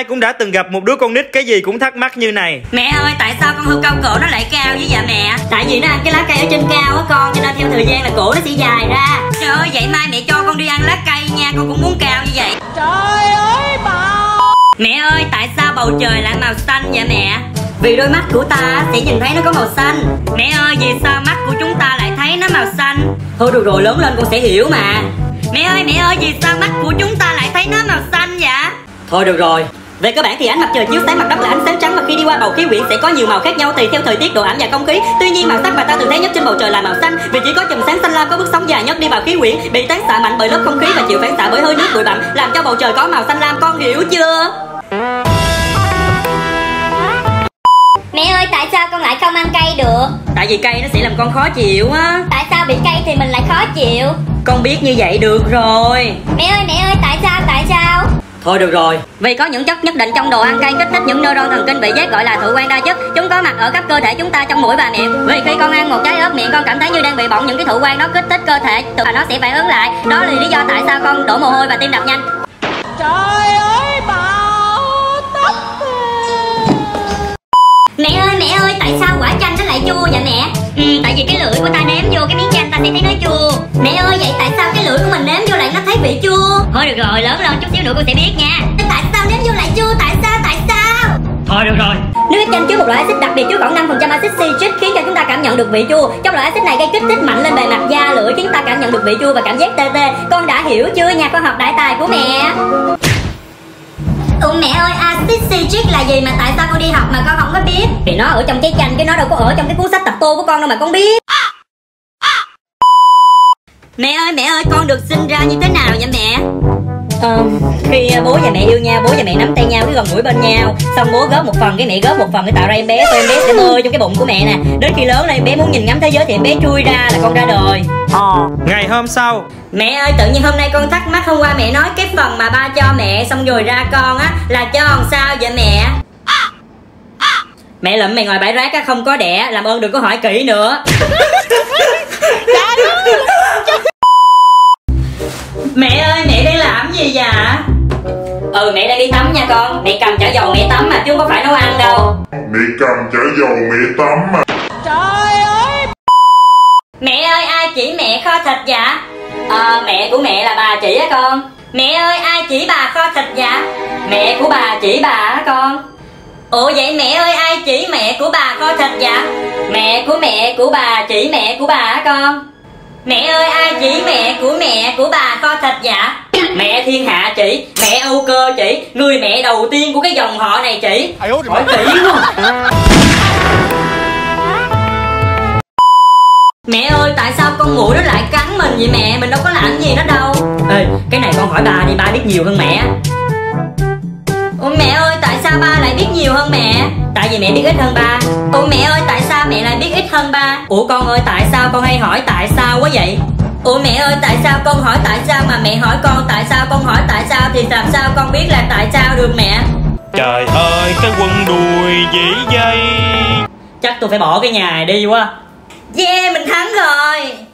ai cũng đã từng gặp một đứa con nít cái gì cũng thắc mắc như này. Mẹ ơi, tại sao con hươu cao cổ nó lại cao dữ vậy mẹ? Tại vì nó ăn cái lá cây ở trên cao á con, cho nên theo thời gian là cổ nó sẽ dài ra. Trời ơi, vậy mai mẹ cho con đi ăn lá cây nha, con cũng muốn cao như vậy. Trời ơi bà. Mẹ ơi, tại sao bầu trời lại màu xanh vậy mẹ? Vì đôi mắt của ta sẽ nhìn thấy nó có màu xanh. Mẹ ơi, vì sao mắt của chúng ta lại thấy nó màu xanh? Thôi được rồi, lớn lên con sẽ hiểu mà. Mẹ ơi, vì sao mắt của chúng ta lại thấy nó màu xanh vậy? Thôi được rồi. Về cơ bản thì ánh mặt trời chiếu sáng mặt đất là ánh sáng trắng, và khi đi qua bầu khí quyển sẽ có nhiều màu khác nhau tùy theo thời tiết, độ ẩm và không khí. Tuy nhiên màu sắc mà ta thường thấy nhất trên bầu trời là màu xanh, vì chỉ có chùm sáng xanh lam có bước sóng dài nhất đi vào khí quyển, bị tán xạ mạnh bởi lớp không khí và chịu phản xạ bởi hơi nước, bụi bặm, làm cho bầu trời có màu xanh lam, con hiểu chưa? Mẹ ơi, tại sao con lại không ăn cây được? Tại vì cây nó sẽ làm con khó chịu á. Tại sao bị cây thì mình lại khó chịu? Con biết như vậy được rồi. Mẹ ơi, tại sao, tại sao? Thôi được rồi. Vì có những chất nhất định trong đồ ăn cay kích thích những neuron thần kinh vị giác gọi là thụ quan đa chất. Chúng có mặt ở khắp cơ thể chúng ta, trong mũi và miệng. Vì khi con ăn một trái ớt miệng, con cảm thấy như đang bị bỏng, những cái thụ quan đó kích thích cơ thể và nó sẽ phản ứng lại. Đó là lý do tại sao con đổ mồ hôi và tim đập nhanh. Trời ơi bảo tóc. Mẹ ơi, tại sao quả chanh nó lại chua vậy mẹ? Tại vì cái lưỡi của ta nếm vô cái miếng chanh ta sẽ thấy nó chua. Mẹ ơi, vậy tại sao cái lưỡi của mình nếm vô lại nó thấy vị chua? Thôi được rồi, lớn lên chút xíu nữa con sẽ biết nha. Tại sao nếm vô lại chua? Tại sao? Tại sao? Thôi được rồi. Nước ép chanh chứa một loại axit đặc biệt chứa khoảng 5% axit citric khiến cho chúng ta cảm nhận được vị chua. Trong loại axit này gây kích thích mạnh lên bề mặt da lưỡi khiến ta cảm nhận được vị chua và cảm giác tê tê. Con đã hiểu chưa, nhà khoa học đại tài của mẹ? Ủa mẹ ơi, axit citric là gì mà tại sao con đi học mà con không có biết? Thì nó ở trong cái chanh chứ nó đâu có ở trong cái cuốn sách tập tô của con đâu mà con biết. Mẹ ơi, con được sinh ra như thế nào vậy mẹ? Khi bố và mẹ yêu nhau, bố và mẹ nắm tay nhau cái gần gũi bên nhau, xong bố góp một phần, cái mẹ góp một phần để tạo ra em bé, em bé sẽ bơi trong cái bụng của mẹ nè. Đến khi lớn lên em bé muốn nhìn ngắm thế giới thì em bé chui ra là con ra đời. Ngày hôm sau, mẹ ơi, tự nhiên hôm nay con thắc mắc, hôm qua mẹ nói cái phần mà ba cho mẹ xong rồi ra con á là cho làm sao vậy mẹ? Mẹ lụm mày ngoài bãi rác á, không có đẻ, làm ơn đừng có hỏi kỹ nữa. Mẹ ơi, mẹ đang làm gì vậy? Mẹ đang đi tắm nha con. Mẹ cầm chảo dầu mẹ tắm mà chứ không có phải nấu ăn đâu. Mẹ cầm chảo dầu mẹ tắm mà. Trời ơi. Mẹ ơi, ai chỉ mẹ kho thịt vậy? Mẹ của mẹ là bà chỉ á con. Mẹ ơi, ai chỉ bà kho thịt vậy? Mẹ của bà chỉ bà á con. Ủa vậy mẹ ơi, ai chỉ mẹ của bà kho thịt vậy? Mẹ của bà chỉ mẹ của bà á con. Mẹ ơi, ai chỉ mẹ của bà kho thịt dạ? Mẹ thiên hạ chỉ, mẹ Âu Cơ chỉ, người mẹ đầu tiên của cái dòng họ này chỉ. Hỏi kỹ luôn. Mẹ ơi, tại sao con muỗi nó lại cắn mình vậy mẹ? Mình đâu có làm gì nó đâu. Ê, cái này con hỏi bà đi, bà biết nhiều hơn mẹ. Ủa mẹ ơi, tại sao ba lại biết nhiều hơn mẹ? Tại vì mẹ biết ít hơn ba. Ủa mẹ ơi, tại sao mẹ lại biết ít hơn ba? Ủa con ơi, tại sao con hay hỏi tại sao quá vậy? Ủa mẹ ơi, tại sao con hỏi tại sao mà mẹ hỏi con tại sao? Con hỏi tại sao thì làm sao con biết là tại sao được mẹ? Trời ơi, cái quần đùi dĩ dây. Chắc tôi phải bỏ cái nhà này đi quá. Yeah, mình thắng rồi.